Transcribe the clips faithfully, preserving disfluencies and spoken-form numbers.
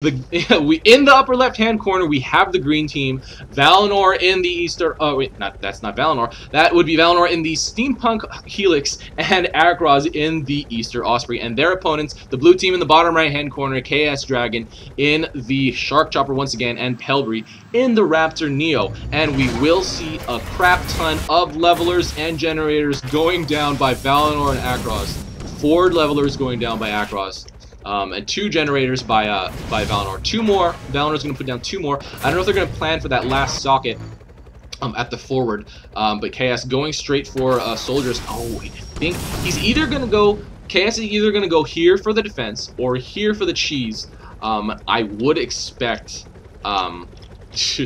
The, we in the upper left-hand corner, we have the green team. Valinor in the Easter... Oh, wait, not, that's not Valinor. That would be Valinor in the Steampunk Helix and Akroz in the Easter Osprey. And their opponents, the blue team in the bottom right-hand corner, K S Dragon in the Shark Chopper once again, and PellBrie in the Raptor Neo. And we will see a crap ton of levelers and generators going down by Valinor and Akroz. Four levelers going down by Akroz. Um, and two generators by uh, by Valinor. Two more. Valinor's going to put down two more. I don't know if they're going to plan for that last socket um, at the forward. Um, but Chaos going straight for uh, soldiers. Oh, I think he's either going to go... Chaos is either going to go here for the defense or here for the cheese. Um, I would expect... Um, this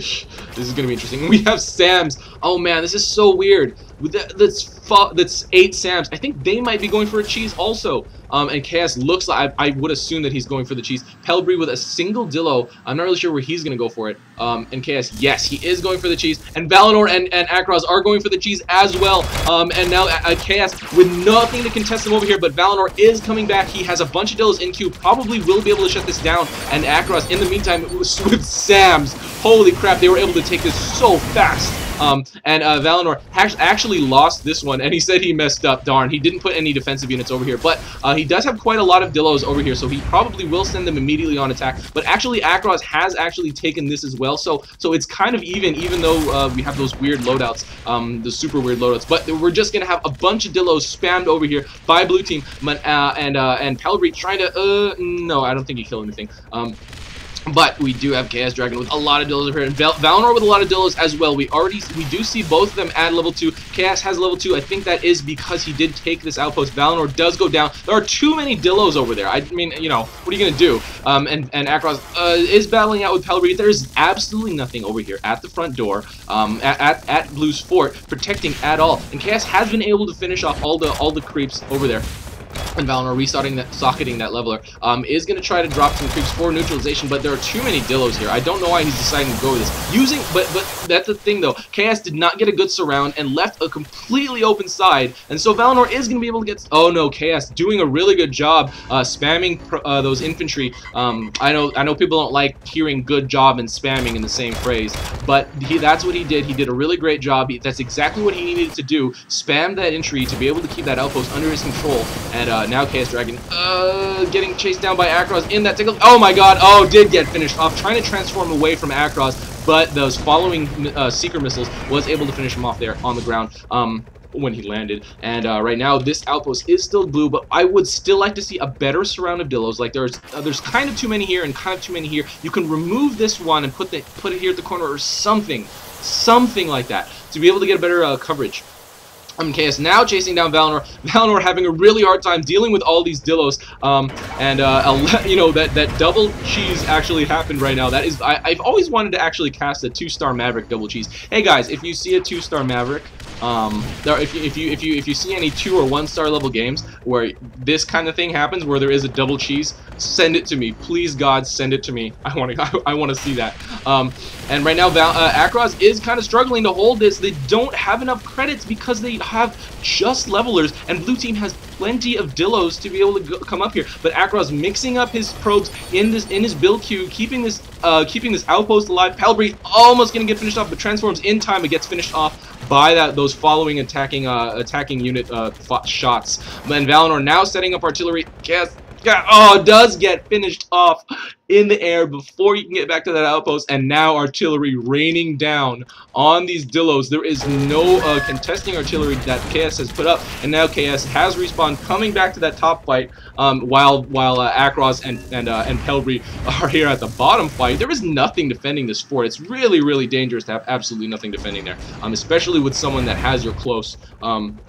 is going to be interesting. We have Sams. Oh, man, this is so weird. That's, that's eight Sams. I think they might be going for a cheese also. Um, and Chaos looks like, I, I would assume that he's going for the cheese. PellBrie with a single Dillo. I'm not really sure where he's going to go for it. Um, and Chaos, yes, he is going for the cheese. And Valinor and, and Akroz are going for the cheese as well. Um, and now uh, Chaos with nothing to contest him over here, but Valinor is coming back. He has a bunch of Dillos in queue. Probably will be able to shut this down. And Akroz, in the meantime, with Sams. Holy crap, they were able to take this so fast. Um, and uh, Valinor actually lost this one, and he said he messed up. Darn, he didn't put any defensive units over here, but uh, he does have quite a lot of Dillos over here, so he probably will send them immediately on attack. But actually, Akroz has actually taken this as well, so so it's kind of even, even though uh, we have those weird loadouts, um, the super weird loadouts. But we're just gonna have a bunch of Dillos spammed over here by blue team, but, uh, and uh, and PellBrie trying to. Uh, no, I don't think he killed anything. Um, But we do have Chaos Dragon with a lot of Dillos over here, and Val Valinor with a lot of Dillos as well. We already we do see both of them at level two. Chaos has level two. I think that is because he did take this outpost. Valinor does go down. There are too many Dillos over there. I mean, you know, what are you gonna do? Um, and and Akroz uh, is battling out with PellBrie. There is absolutely nothing over here at the front door, um, at, at at Blue's Fort, protecting at all. And Chaos has been able to finish off all the all the creeps over there. And Valinor restarting that, socketing that leveler, um, is going to try to drop some creeps for neutralization, but there are too many Dillos here. I don't know why he's deciding to go with this. Using, but but that's the thing though. Chaos did not get a good surround and left a completely open side, and so Valinor is going to be able to get. Oh no, Chaos doing a really good job uh, spamming pr uh, those infantry. Um, I know I know people don't like hearing "good job" and "spamming" in the same phrase, but he, that's what he did. He did a really great job. He, that's exactly what he needed to do: spam that infantry to be able to keep that outpost under his control. And uh, now Chaos Dragon uh, getting chased down by Akroz in that tickle. Oh my god, oh, did get finished off. Trying to transform away from Akroz, but those following uh, Seeker missiles was able to finish him off there on the ground um, when he landed. And uh, right now, this outpost is still blue, but I would still like to see a better surround of Dillos. Like, there's uh, there's kind of too many here and kind of too many here. You can remove this one and put, the, put it here at the corner or something. Something like that to be able to get a better uh, coverage. Um, Chaos now chasing down Valinor. Valinor having a really hard time dealing with all these Dillos, um, and uh, you know that that double cheese actually happened right now. That is, I, I've always wanted to actually cast a two-star Maverick double cheese. Hey guys, if you see a two-star Maverick, um, there, if you if you if you if you see any two or one-star level games where this kind of thing happens, where there is a double cheese, send it to me, please God, send it to me. I want to I, I want to see that. Um, and right now, Val uh, Akroz is kind of struggling to hold this. They don't have enough credits because they have just levelers, and blue team has plenty of Dillos to be able to go, come up here. But Akroz mixing up his probes in this in his build queue, keeping this uh, keeping this outpost alive. PellBrie almost gonna get finished off, but transforms in time and gets finished off by that those following attacking uh, attacking unit uh, shots. And Valinor now setting up artillery. Yes. Yeah, oh, does get finished off in the air before you can get back to that outpost, and now artillery raining down on these Dillos. There is no uh, contesting artillery that K S has put up, and now K S has respawned, coming back to that top fight, um, while while uh, Akroz and and uh, and PellBrie are here at the bottom fight. There is nothing defending this fort. It's really really dangerous to have absolutely nothing defending there, um, especially with someone that has your close. Um,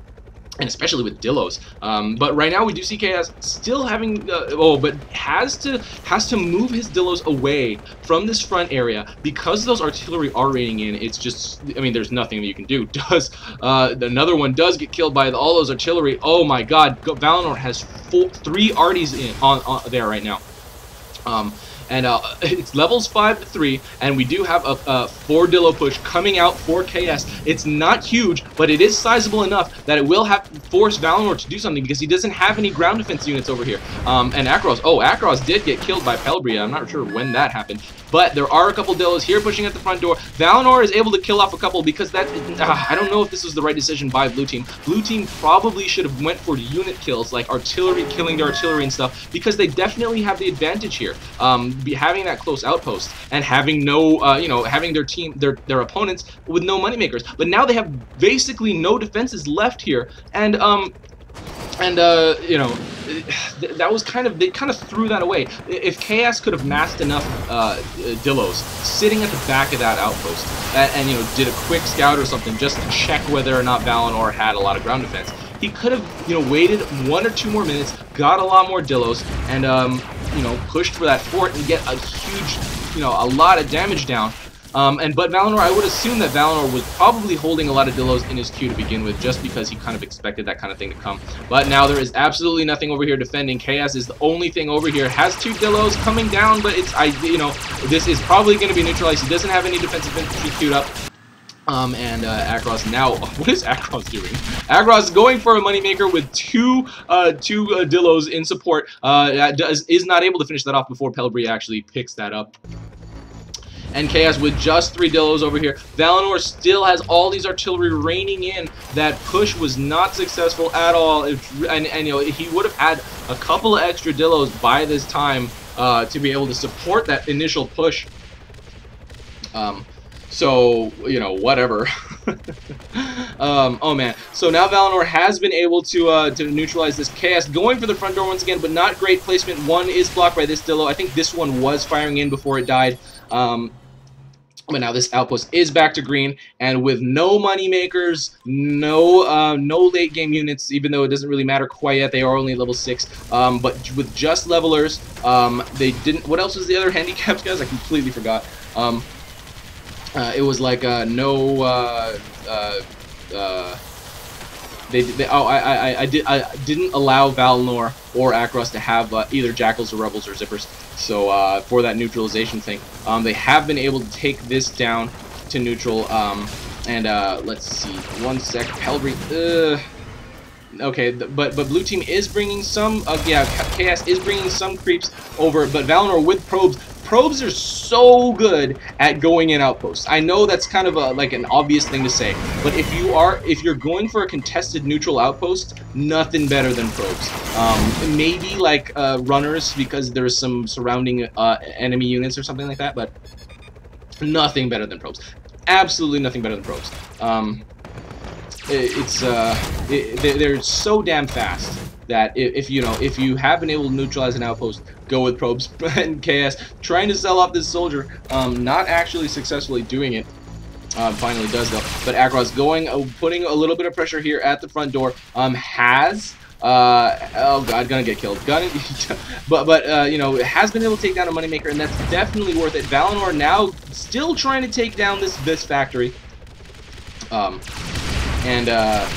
And especially with Dillos, um, but right now we do see Chaos still having uh, oh, but has to has to move his Dillos away from this front area because those artillery are raining in. It's just, I mean, there's nothing that you can do. Does uh, another one does get killed by all those artillery? Oh my God, Valinor has four, three arties in on, on there right now. Um, and uh, it's levels five to three, and we do have a, a four Dillo push coming out for K S. It's not huge, but it is sizable enough that it will have to force Valinor to do something because he doesn't have any ground defense units over here. Um, and Akroz, oh, Akroz did get killed by PellBrie. I'm not sure when that happened, but there are a couple Dillos here pushing at the front door. Valinor is able to kill off a couple because that uh, I don't know if this was the right decision by Blue Team. Blue Team probably should have went for unit kills like artillery, killing their artillery and stuff, because they definitely have the advantage here. Um, be having that close outpost and having no, uh, you know, having their team, their their opponents with no moneymakers. But now they have basically no defenses left here, and um, and uh, you know. That was kind of, they kind of threw that away. If Chaos could have massed enough uh, Dillos sitting at the back of that outpost and, and, you know, did a quick scout or something just to check whether or not Valinor had a lot of ground defense, he could have, you know, waited one or two more minutes, got a lot more Dillos, and, um, you know, pushed for that fort and get a huge, you know, a lot of damage down. Um, and but Valinor, I would assume that Valinor was probably holding a lot of Dillos in his queue to begin with, just because he kind of expected that kind of thing to come. But now there is absolutely nothing over here defending. Chaos is the only thing over here. Has two Dillos coming down, but it's I you know this is probably going to be neutralized. He doesn't have any defensive infantry queued up. Um, and uh, Akroz now, what is Akroz doing? Akroz is going for a moneymaker with two uh, two uh, Dillos in support. Uh, does, is not able to finish that off before PellBrie actually picks that up. And Chaos with just three Dillos over here. Valinor still has all these artillery reining in. That push was not successful at all. It, and, and you know, he would have had a couple of extra Dillos by this time uh, to be able to support that initial push. Um, so, you know, whatever. um, oh man. So now Valinor has been able to uh, to neutralize this. Chaos going for the front door once again, but not great placement. One is blocked by this Dillo. I think this one was firing in before it died. Um, But now this outpost is back to green, and with no money makers, no uh, no late game units, even though it doesn't really matter quite yet. They are only level six, um, but with just levelers, um, they didn't. What else was the other handicaps, guys? I completely forgot. Um, uh, it was like uh, no. Uh, uh, uh, They, they, oh, I, I, I, did, I didn't allow Valinor or Akroz to have uh, either Jackals or Rebels or Zippers. So uh, for that neutralization thing, um, they have been able to take this down to neutral. Um, and uh, let's see, one sec, PellBrie. Uh, okay, but but Blue Team is bringing some. Uh, yeah, Chaos is bringing some creeps over, but Valinor with probes. Probes are so good at going in outposts. I know that's kind of a, like an obvious thing to say, but if you are, if you're going for a contested neutral outpost, nothing better than probes. Um, maybe like uh, runners because there's some surrounding uh, enemy units or something like that, but nothing better than probes. Absolutely nothing better than probes. Um, it, it's uh, it, they're so damn fast. That if, if you know if you have been able to neutralize an outpost, go with probes. And Chaos trying to sell off this soldier, um, not actually successfully doing it. Uh, finally does though. But Akroz going, uh, putting a little bit of pressure here at the front door. Um, has uh, oh god, gonna get killed. Gonna, but but uh, you know, has been able to take down a moneymaker, and that's definitely worth it. Valinor now still trying to take down this this factory. Um, and uh.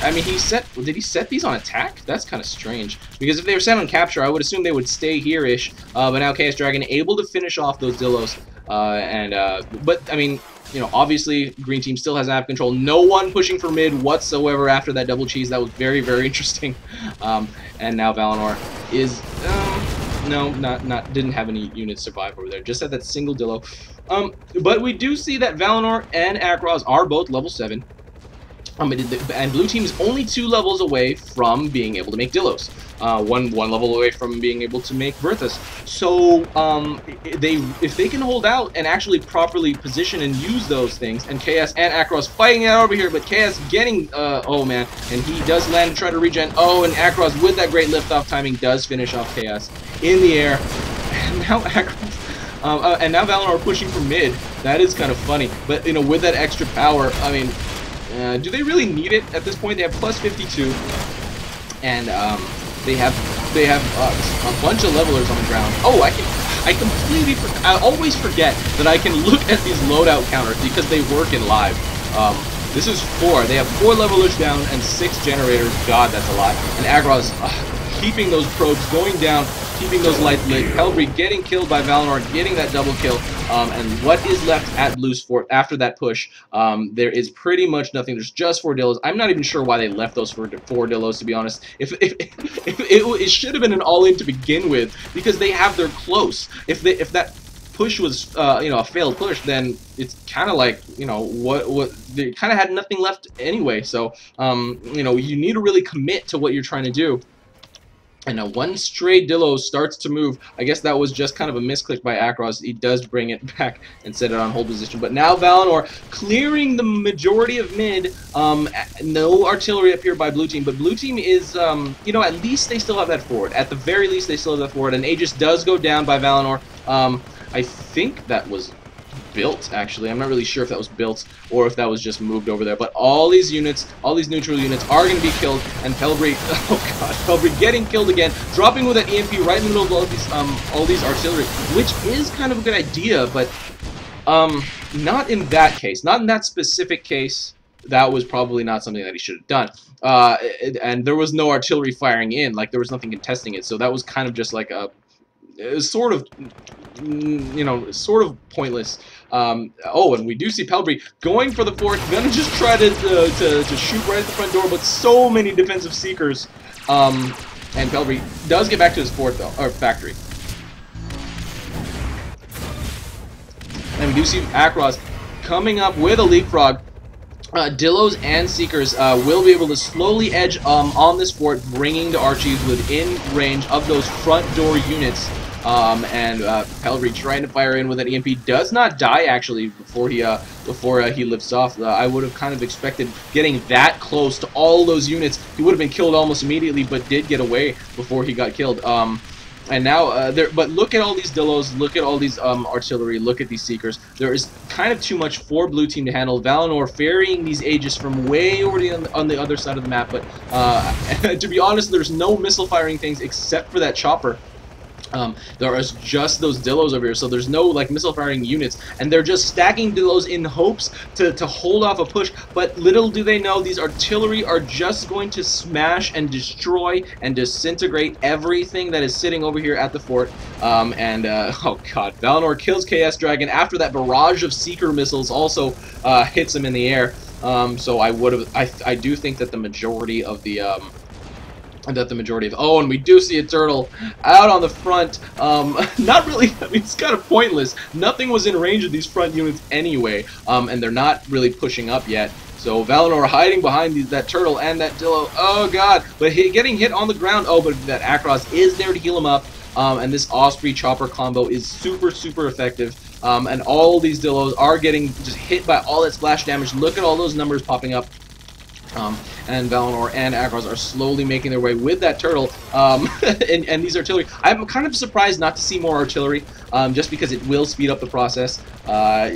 I mean, he set. Did he set these on attack? That's kind of strange. Because if they were set on capture, I would assume they would stay here-ish. Uh, but now K S Dragon able to finish off those Dillos. Uh, and uh, but I mean, you know, obviously Green Team still has map control. No one pushing for mid whatsoever after that double cheese. That was very, very interesting. Um, and now Valinor is um, no, not not didn't have any units survive over there. Just had that single Dillo. Um, but we do see that Valinor and Akroz are both level seven. Um, and Blue Team is only two levels away from being able to make Dillos. Uh, one one level away from being able to make Berthas. So um, they if they can hold out and actually properly position and use those things, and K S and Akroz fighting out over here, but K S getting uh, oh man, and he does land and try to regen. Oh, and Akroz with that great liftoff timing does finish off K S in the air. And now Akroz. Um, uh, and now Valinor are pushing for mid. That is kind of funny, but you know, with that extra power, I mean. Uh, do they really need it at this point? They have plus fifty-two, and um, they have they have uh, a bunch of levelers on the ground. Oh, I can I completely for I always forget that I can look at these loadout counters because they work in live. Um, this is four. They have four levelers down and six generators. God, that's a lot. And Akroz. Uh, keeping those probes going down, keeping those lights lit. PellBrie getting killed by Valinor, getting that double kill, um, and what is left at Blue's Fort after that push, um, there is pretty much nothing. There's just four Dillos. I'm not even sure why they left those four, four Dillos, to be honest. If, if, if it, it, it should have been an all-in to begin with, because they have their close. If they, if that push was, uh, you know, a failed push, then it's kind of like, you know, what, what they kind of had nothing left anyway. So, um, you know, you need to really commit to what you're trying to do. And now one stray Dillo starts to move. I guess that was just kind of a misclick by Akroz. He does bring it back and set it on hold position. But now Valinor clearing the majority of mid. Um, no artillery up here by Blue Team. But Blue Team is, um, you know, at least they still have that forward. At the very least, they still have that forward. And Aegis does go down by Valinor. Um, I think that was built, actually. I'm not really sure if that was built or if that was just moved over there. But all these units, all these neutral units are going to be killed. And PellBrie, oh god, PellBrie getting killed again. Dropping with that E M P right in the middle of all these, um, all these artillery, which is kind of a good idea, but um, not in that case. Not in that specific case. That was probably not something that he should have done. Uh, and there was no artillery firing in. Like, there was nothing contesting it. So that was kind of just like a... It was sort of, you know, sort of pointless. Um, oh, and we do see PellBrie going for the fort, gonna just try to, to, to, to shoot right at the front door, but so many defensive seekers. Um, and PellBrie does get back to his fort, though, or factory. And we do see Akroz coming up with a leapfrog. Uh, Dillos and Seekers uh, will be able to slowly edge um, on this fort, bringing the Archies within range of those front door units. Um, and uh, PellBrie trying to fire in with an E M P does not die actually before he uh, before uh, he lifts off. Uh, I would have kind of expected getting that close to all those units. He would have been killed almost immediately, but did get away before he got killed. Um, And now, uh, there. But look at all these Dillos, look at all these um, artillery, look at these Seekers. There is kind of too much for Blue Team to handle. Valinor ferrying these Aegis from way over the, on the other side of the map. But uh, to be honest, there's no missile firing things except for that chopper. Um, there is just those Dillos over here, so there's no like missile firing units, and they're just stacking Dillos in hopes to, to hold off a push, but little do they know these artillery are just going to smash and destroy and disintegrate everything that is sitting over here at the fort. Um, and uh, oh god, Valinor kills K S Dragon after that barrage of Seeker missiles also uh, hits him in the air. Um, so I would have, I, I do think that the majority of the um, that the majority of... Oh, and we do see a turtle out on the front. Um, not really... I mean, it's kind of pointless. Nothing was in range of these front units anyway, um, and they're not really pushing up yet. So Valinor hiding behind these, that turtle and that Dillo. Oh, God. But he, getting hit on the ground. Oh, but that Akroz is there to heal him up, um, and this Osprey-Chopper combo is super, super effective. Um, and all these Dillos are getting just hit by all that splash damage. Look at all those numbers popping up. Um, and Valinor and Akroz are slowly making their way with that turtle, um, and, and these artillery. I'm kind of surprised not to see more artillery, um, just because it will speed up the process. Uh,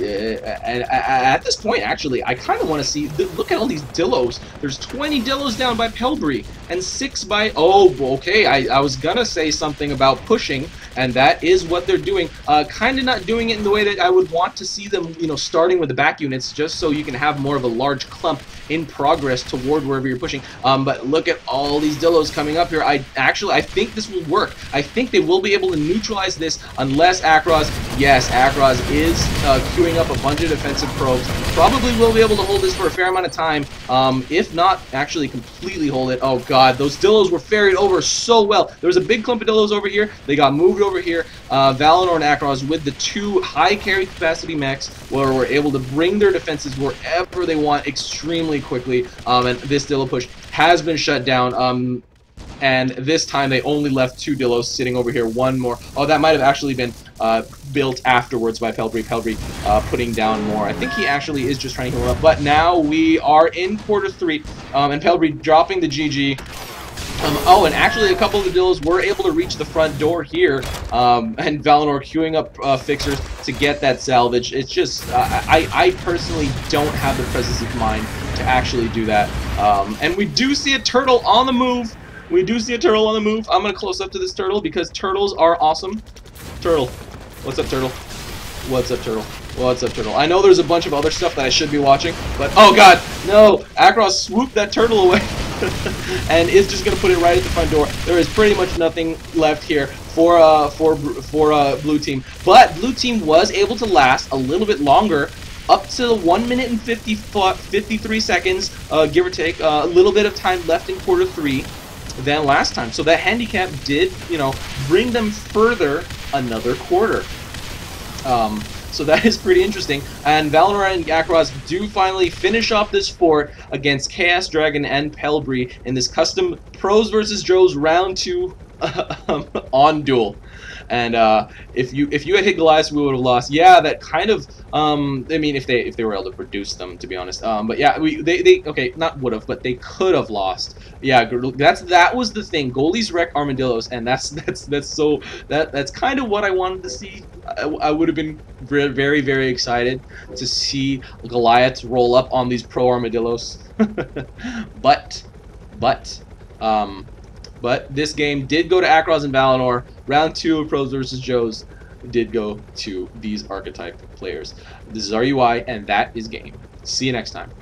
and at this point, actually, I kind of want to see... Look at all these Dillos. There's twenty Dillos down by PellBrie, and six by... Oh, okay, I, I was going to say something about pushing, and that is what they're doing. Uh, kind of not doing it in the way that I would want to see them, you know, starting with the back units, just so you can have more of a large clump in progress toward wherever you're pushing. Um, but look at all these Dillos coming up here. I actually, I think this will work. I think they will be able to neutralize this unless Akroz... Yes, Akroz is uh, queuing up a bunch of defensive probes. Probably will be able to hold this for a fair amount of time. Um, if not, actually completely hold it. Oh god, those Dillos were ferried over so well. There was a big clump of Dillos over here. They got moved over here. Uh, Valinor and Akroz with the two high carry capacity mechs where we're able to bring their defenses wherever they want extremely quickly. Um, and this Dillo push has been shut down. Um, and this time they only left two Dillos sitting over here. One more. Oh, that might have actually been uh, built afterwards by PellBrie. PellBrie uh, putting down more. I think he actually is just trying to heal up. But now we are in quarter three. Um, and PellBrie dropping the G G. Um, oh, and actually a couple of the Dillos were able to reach the front door here, um, and Valinor queuing up uh, fixers to get that salvage. It's just, uh, I, I personally don't have the presence of mind to actually do that. Um, and we do see a turtle on the move. We do see a turtle on the move. I'm going to close up to this turtle because turtles are awesome. Turtle. What's up, turtle? What's up, turtle? What's up, turtle? I know there's a bunch of other stuff that I should be watching, but oh god, no! Akroz swooped that turtle away. and is just going to put it right at the front door. There is pretty much nothing left here for uh, for for uh, blue team. But blue team was able to last a little bit longer, up to one minute and fifty-three seconds, uh, give or take, uh, a little bit of time left in quarter three than last time. So that handicap did, you know, bring them further another quarter. Um, so that is pretty interesting. And Valinor and Akroz do finally finish off this fort against K S Dragon and PellBrie in this custom Pros versus Joes round two on duel. And uh, if you if you had hit Goliath, we would have lost. Yeah, that kind of. Um, I mean, if they if they were able to produce them, to be honest. Um, but yeah, we they, they okay, not would have, but they could have lost. Yeah, that's that was the thing. Goalies wreck armadillos, and that's that's that's so that that's kind of what I wanted to see. I, I would have been very very excited to see Goliath roll up on these pro armadillos. but but um. But this game did go to Akroz and Valinor. Round two of Pros versus Joes did go to these archetype players. This is areyouwhy, and that is game. See you next time.